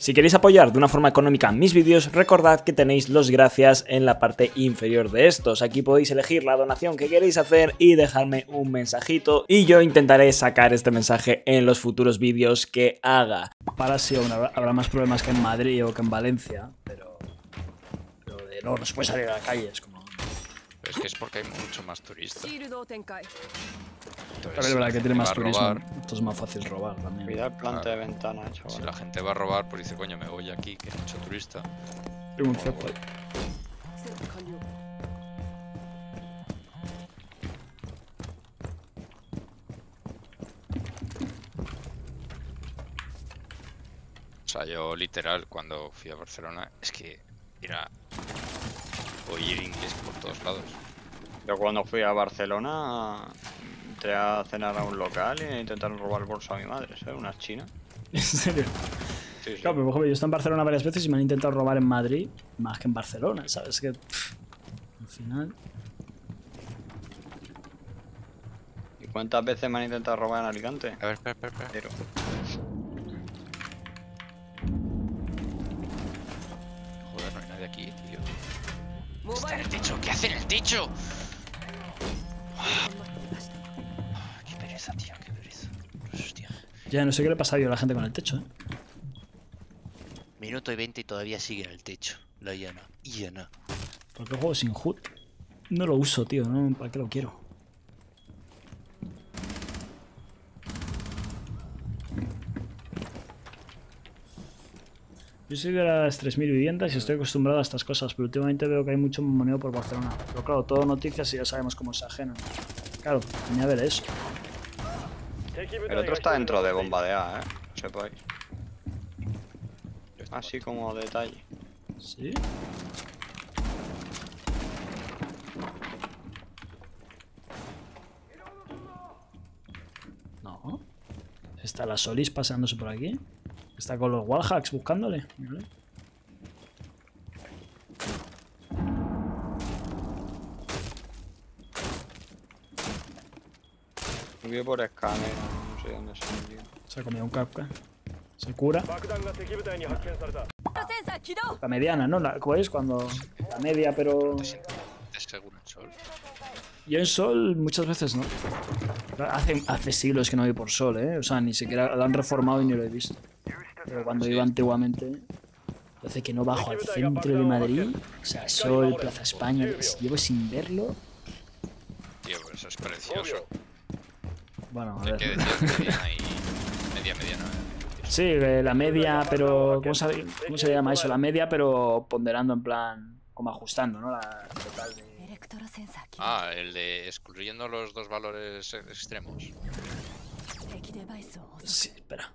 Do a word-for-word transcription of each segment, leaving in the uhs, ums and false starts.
Si queréis apoyar de una forma económica mis vídeos, recordad que tenéis los gracias en la parte inferior de estos. Aquí podéis elegir la donación que queréis hacer y dejarme un mensajito, y yo intentaré sacar este mensaje en los futuros vídeos que haga. Para si aún habrá, habrá más problemas que en Madrid o que en Valencia, pero, pero de no, no se puede salir a la calle, es como... Pero es que es porque hay mucho más turistas. Entonces, pero es verdad que tiene más turismo. Esto es más fácil robar también. Cuidar planta claro. de ventana, chaval. Si la gente va a robar, pues dice, coño, me voy aquí, que es mucho turista. Tengo un cepo. O sea, yo literal, cuando fui a Barcelona, es que era oír inglés por todos lados. Yo cuando fui a Barcelona entré a cenar a un local e intentaron robar bolsa a mi madre, ¿sabes? Una china. ¿En serio? Sí, sí. Claro, pero yo he estado en Barcelona varias veces y me han intentado robar en Madrid más que en Barcelona, ¿sabes? Que pff, al final... ¿Y cuántas veces me han intentado robar en Alicante? A ver, espera, espera, espera. Pero... Joder, no hay nadie aquí, tío. Está en el techo, ¿qué hace en el techo? Qué pereza, tío, qué pereza. Hostia. Ya no sé qué le pasa a la gente con el techo, eh. Minuto y veinte y todavía sigue en el techo. La llana. Llana. ¿Por qué juego sin H U D? No lo uso, tío, ¿no? ¿Para qué lo quiero? Yo soy de las tres mil viviendas y estoy acostumbrado a estas cosas, pero últimamente veo que hay mucho moneo por Barcelona. Pero claro, todo noticias y ya sabemos cómo se ajenan. Claro, tenía que ver eso. El otro está dentro de bomba de A, eh. No sepáis. Así como detalle. ¿Sí? No. Está la Solís paseándose por aquí. Está con los wallhacks buscándole. ¿Vale? Subió por escáner, no sé dónde salió. Se ha comido un Kafka. Se cura. La mediana, ¿no? La, ¿cuál es? Cuando. La media, pero. Yo en Sol muchas veces no. Hace, hace siglos que no voy por Sol, ¿eh? O sea, ni siquiera lo han reformado y ni lo he visto. Pero cuando iba antiguamente, hace que no bajo al centro de Madrid, o sea, Sol, Plaza España, llevo sin verlo. Tío, pero eso es precioso. Bueno, a ver. ¿Qué decías? Media, media, ¿no? Sí, la media, pero... ¿Cómo se, ¿Cómo se llama eso? La media, pero ponderando en plan... Como ajustando, ¿no? La total de... Ah, el de excluyendo los dos valores extremos. Sí, espera.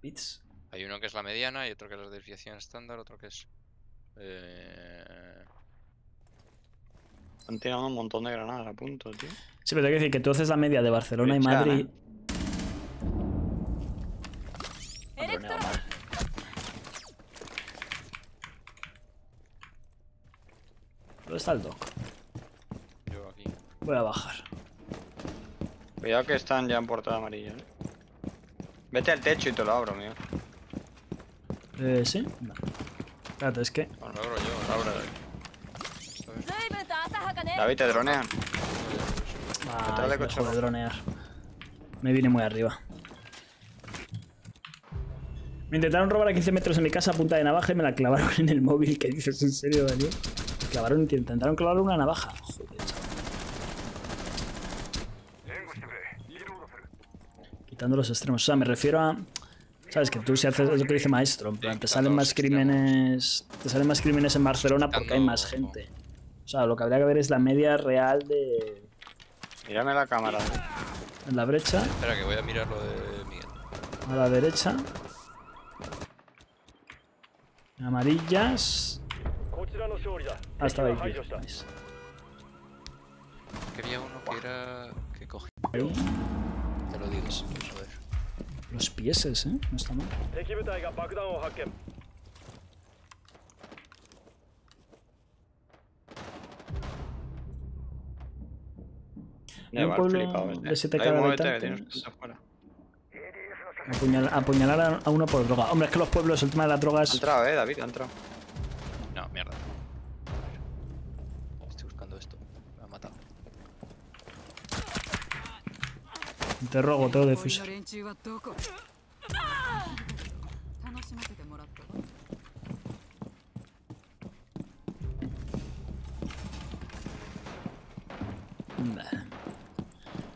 ¿Bits? Hay uno que es la mediana y otro que es la desviación estándar, otro que es... Eh... Han tirado un montón de granadas a punto, tío. Sí, pero tengo que decir que tú haces la media de Barcelona y Madrid... ¿Dónde está el doc? Yo aquí. Voy a bajar. Cuidado que están ya en portada amarilla, ¿eh? Vete al techo y te lo abro, mío. Eh, ¿sí? No. Espérate, es que... Bueno, lo abro yo, lo abro yo. David, te dronean. Ah, me dejo de dronear. Me vine muy arriba. Me intentaron robar a quince metros en mi casa a punta de navaja y me la clavaron en el móvil. ¿Qué dices? ¿En serio, Daniel? Me clavaron, intentaron clavar una navaja. Joder, chaval. Quitando los extremos. O sea, me refiero a... Sabes que tú si haces lo que dice Maestro, en plan, te salen más crímenes... Te salen más crímenes en Barcelona porque hay más gente. O sea, lo que habría que ver es la media real de... Mírame la cámara. En la brecha. Espera, que voy a mirar lo de Miguel. A la derecha. Amarillas. Ah, estaba ahí. Quería uno que era... que cogí. Te lo digo, joder. Los pieses, eh. No está mal. Hay un pueblo de siete K de habitantes. Apuñal, apuñalar a, a uno por droga. Hombre, es que los pueblos, el tema de las drogas... Ha entrado, eh, David, ha entrado. No, mierda. Estoy buscando esto. Me han matado. Te robo, todo Defuser.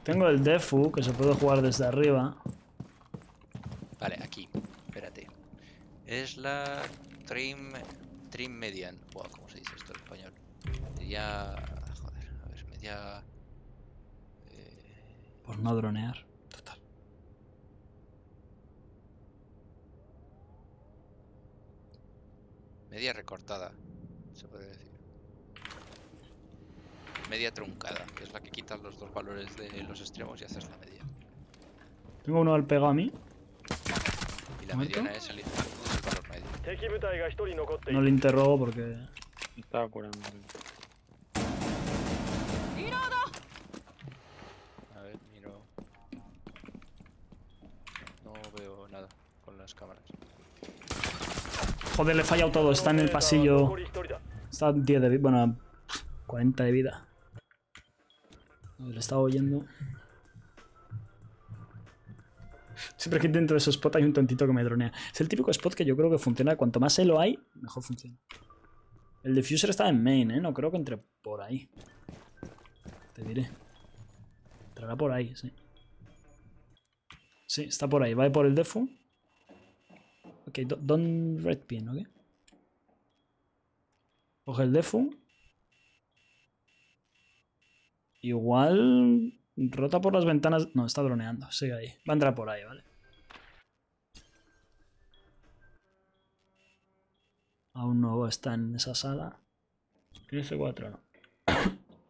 Tengo el Defu, que se puede jugar desde arriba. Vale, aquí. Espérate. Es la Trim... Trim Median. Buah, ¿cómo se dice esto en español? Media... Joder, a ver, media... Eh... Por no dronear. Total. Media recortada, se puede decir. Media truncada, que es la que quita los dos valores de los extremos y haces la media. Tengo uno al pegado a mí. Y la mediana es el impacto del valor medio. No le interrogo porque... Estaba curando. A ver, miro... No veo nada con las cámaras. Joder, le he fallado todo. Está en el pasillo. Está a diez de vida. Bueno, cuarenta de vida. Le estaba oyendo. Siempre que dentro de esos spots hay un tontito que me dronea. Es el típico spot que yo creo que funciona. Cuanto más elo hay, mejor funciona. El Defuser estaba en main, ¿eh? No creo que entre por ahí. Te diré. Entrará por ahí, sí. Sí, está por ahí. Va por el Defu. Ok, don red pin, ¿ok? Coge el Defu. Igual... Rota por las ventanas... No, está droneando. Sigue ahí. Va a entrar por ahí, ¿vale? Aún no está en esa sala. ¿Tiene C cuatro o no?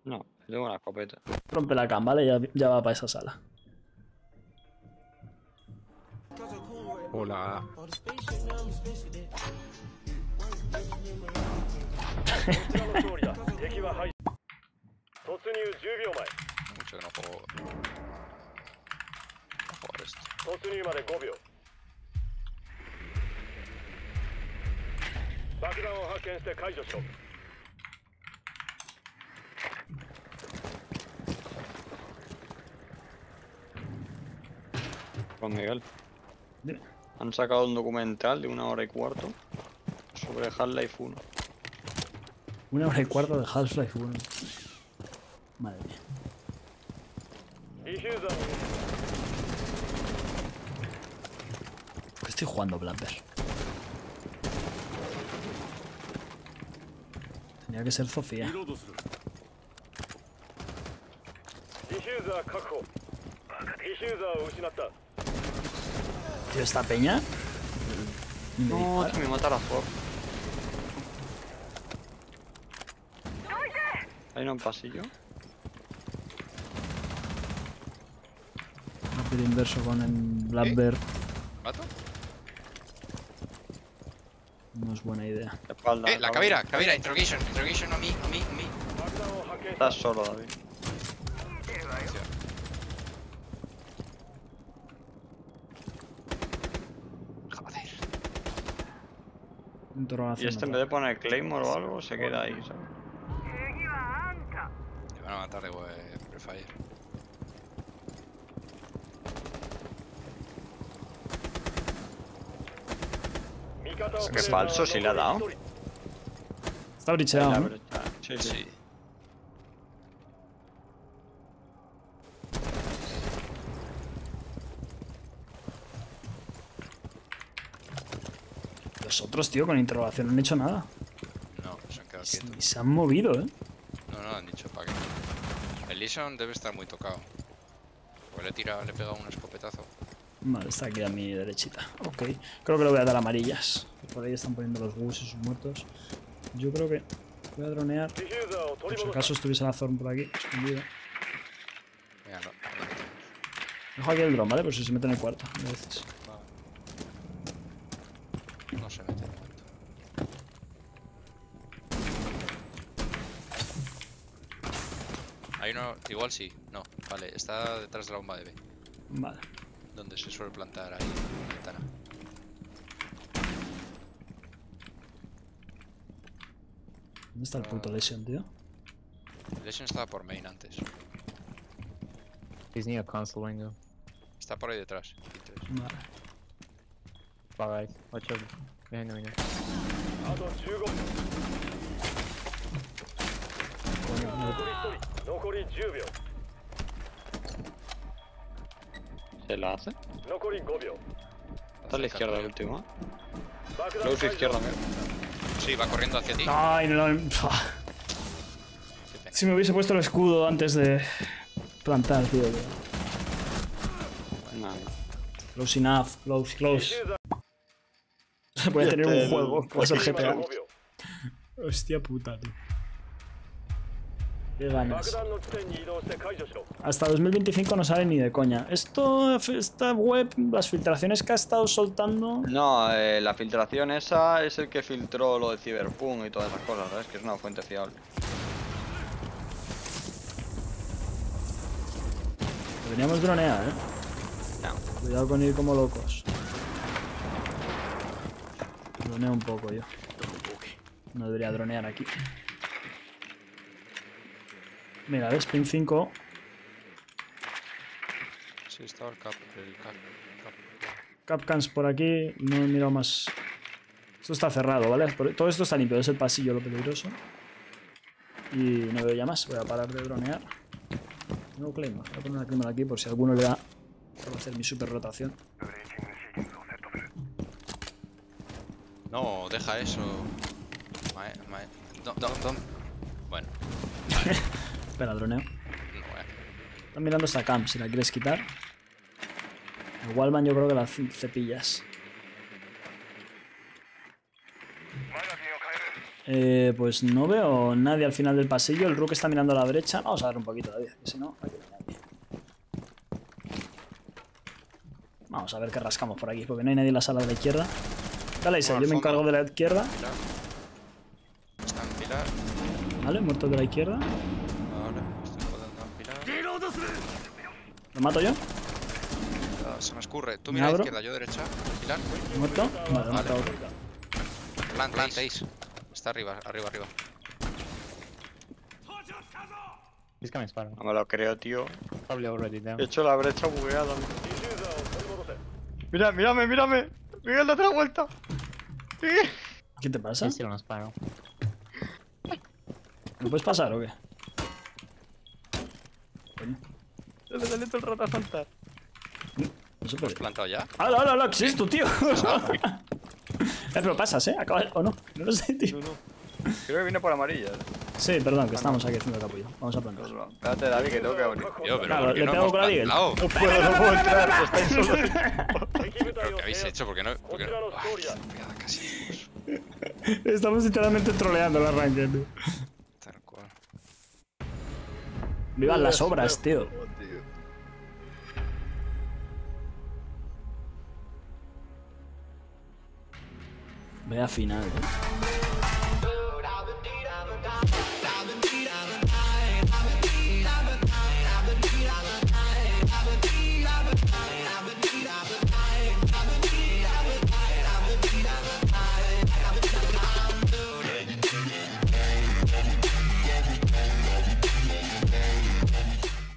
No, tengo una escopeta. Rompe la cam, ¿vale? Ya, ya va para esa sala. Hola. Mucho que no puedo jugar esto. Juan Miguel, han sacado un documental de una hora y cuarto sobre Half-Life uno. Una hora y cuarto de Half-Life uno. Madre mía. ¿Por qué estoy jugando Blackbeard? Tenía que ser Sofía. ¿Tío, esta peña? No, que me mata la Ford. ¿Hay un pasillo? El inverso con el Blackbeard. ¿Eh? ¿Mato? No es buena idea. Espalda, eh, la cabera, cabera, interrogation, interrogation a mí, a mí, a mí. Estás solo, David. Joder. Interrogación. Y este en vez de poner Claymore o algo, se queda ahí, ¿sabes? Te van a matar de Free Fire. Qué falso, si le ha dado. Está bricheado, ¿no? Sí, sí. Los otros, tío, con interrogación no han hecho nada. No, se han quedado quietos. Y se han movido, ¿eh? No, no, han dicho para qué. El Lesion debe estar muy tocado. Pues le he tirado, le he pegado un escopetazo. Vale, está aquí a mi derechita. Ok, creo que le voy a dar amarillas. Por ahí están poniendo los bus y sus muertos. Yo creo que voy a dronear. Por si acaso estuviese la Zorn por aquí, escondida. Dejo aquí el drone, ¿vale? Por si se mete en el cuarto. A veces. No se mete en el cuarto. Ahí no, igual sí. No, vale, está detrás de la bomba de B. Vale. donde se suele plantar ahí en la ventana. ¿Dónde está el puto Lesion, tío? Lesion estaba por main antes. He's near a console window. Está por ahí detrás. Vale. Far right. Watch out. Behind the window. ¿Se la hace? Está a la izquierda el último. Lo uso izquierda, mira. Sí, va corriendo hacia ti. Ay, no, no. Si me hubiese puesto el escudo antes de plantar, tío. tío. Nada. Close enough, close, close. Se puede tener un juego, como es el G T A. Hostia puta, tío. Qué ganas. Hasta dos mil veinticinco no sale ni de coña. Esto, esta web, las filtraciones que ha estado soltando... No, eh, la filtración esa es el que filtró lo de Cyberpunk y todas esas cosas, ¿sabes? Que es una fuente fiable. Deberíamos dronear, ¿eh? No. Cuidado con ir como locos. Droneo un poco yo. No debería dronear aquí. Mira, ves, pin cinco. Sí, estaba el cap, el cap, el cap. Capcans por aquí, no he mirado más. Esto está cerrado, ¿vale? Todo esto está limpio, es el pasillo lo peligroso. Y no veo ya más, voy a parar de dronear. No Claymore, voy a poner una Claymore aquí por si alguno le da por hacer mi super rotación. No, deja eso. My, my... Don, don, don. Bueno. Vale. Espera, droneo. Bueno. Están mirando esta cam, si la quieres quitar. El Wallman yo creo que la cepillas. Eh, pues no veo nadie al final del pasillo. El Rook está mirando a la derecha. Vamos a ver un poquito todavía, que si no, aquí no hay nadie. Vamos a ver qué rascamos por aquí, porque no hay nadie en la sala de la izquierda. Dale, Isa, yo me encargo de la izquierda. Está en pilar. Vale, muerto de la izquierda. Ahora, estoy jodiendo en pilar. ¿Lo mato yo? Se me escurre. Tú mira a la izquierda, yo derecha. Pilar. Muerto. Vale, he matado otro. Plant, plant, Ace. Está arriba, arriba, arriba. Es que me disparan. No me lo creo, tío. He hecho la brecha bugueada. Mira, mírame, mírame. Miguel, date la vuelta. Miguel. ¿Qué te pasa? Sí, sí, no, disparo. ¿Me puedes pasar o qué? Coño. Dale, dale todo el rato a saltar. ¿No se puede? ¿Has plantado ya? ¡Hala, hala, hala! ¡Que es esto, tío! Ah, eh, pero pasas, ¿eh? Acabas... ¿O no? No lo sé, tío. No, no. Creo que viene por amarilla. Sí, perdón, que ah, estamos no. aquí haciendo capullo. Vamos a plantar. Espérate, David, que tengo que abrir. Yo, pero claro, le no pego con la Deagle. No puedo, no puedo entrar. Estáis solos. ¿Pero qué habéis hecho? ¿Por qué no? ¿Por qué no? Ay, qué pegada casi. Estamos literalmente troleando el arranque, tío. Tal cual. Vivan las obras, tío. Vea final, tío.